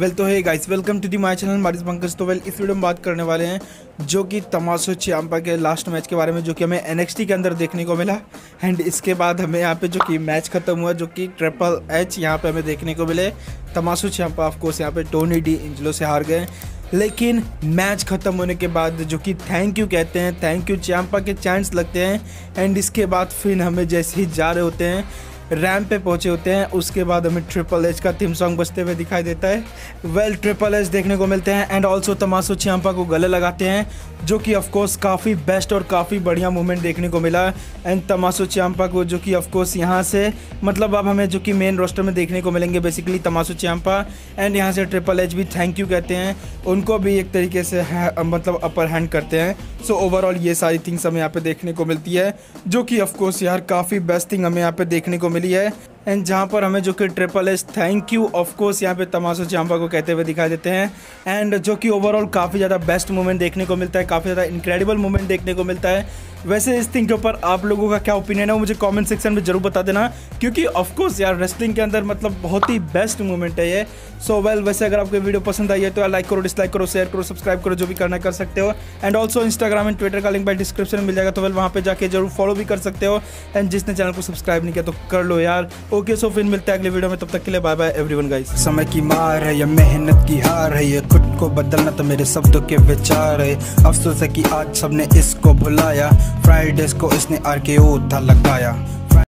तो है guys, welcome to the my channel मारिस पंकज। तो इस वीडियो में बात करने वाले हैं जो कि तमाशो चियाम्पा के लास्ट मैच के बारे में, जो कि हमें NXT के अंदर देखने को मिला। एंड इसके बाद हमें यहाँ पे जो कि मैच खत्म हुआ, जो कि ट्रिपल एच यहाँ पे हमें देखने को मिले। तमाशो चियाम्पा ऑफकोर्स यहाँ पे टोनी डी एंजेलो से हार गए, लेकिन मैच ख़त्म होने के बाद जो कि थैंक यू कहते हैं, थैंक यू चियाम्पा के चांस लगते हैं। एंड इसके बाद फिर हमें जैसे ही जा रहे होते हैं, रैंप पे पहुंचे होते हैं, उसके बाद हमें ट्रिपल एच का थीम सॉन्ग बजते हुए दिखाई देता है। ट्रिपल एच देखने को मिलते हैं एंड ऑल्सो तमाशो चियाम्पा को गले लगाते हैं, जो कि ऑफकोर्स काफ़ी बेस्ट और काफ़ी बढ़िया मूवमेंट देखने को मिला। एंड तमाशो चियाम्पा को जो कि ऑफकोर्स यहाँ से मतलब अब हमें जो कि मेन रोस्टर में देखने को मिलेंगे बेसिकली तमाशो चियाम्पा। एंड यहाँ से ट्रिपल एच भी थैंक यू कहते हैं, उनको भी एक तरीके से मतलब अपर हैंड करते हैं। सो ओवरऑल ये सारी थिंग्स हमें यहाँ पे देखने को मिलती है, जो कि ऑफकोर्स यार काफ़ी बेस्ट थिंग हमें यहाँ पे देखने को मिली है। एंड जहाँ पर हमें जो कि triple H thank you of course यहाँ पे तमाशो चियाम्पा को कहते हुए दिखा देते हैं। एंड जो कि ओवरऑल काफ़ी ज़्यादा बेस्ट मूवमेंट देखने को मिलता है, काफ़ी ज़्यादा इनक्रेडिबल मूवमेंट देखने को मिलता है। वैसे इस थिंग के ऊपर आप लोगों का क्या ओपिनियन है, मुझे कमेंट सेक्शन में जरूर बता देना, क्योंकि ऑफकोर्स यार रेस्लिंग के अंदर मतलब बहुत ही बेस्ट मूवमेंट है ये। सो वैसे अगर आपको वीडियो पसंद आई है तो लाइक करो, डिसलाइक करो, शेयर करो, सब्सक्राइब करो, जो भी करना कर सकते हो। And also Instagram and Twitter का लिंक बाय डिस्क्रिप्शन में मिल जाएगा, तो वहाँ पर जाके जरूर फॉलो भी कर सकते हो। एंड जिसने चैनल को सब्सक्राइब नहीं किया तो कर लो यार। ओके सो फिर मिलते हैं अगले वीडियो में, तब तक के लिए बाय बाय एवरीवन गाइस। समय की मार है, ये मेहनत की हार है, ये खुद को बदलना तो मेरे शब्दों के विचार है। अफसोस है कि आज सबने इसको भुलाया, फ्राइडेज को इसने आरकेओ था लगाया।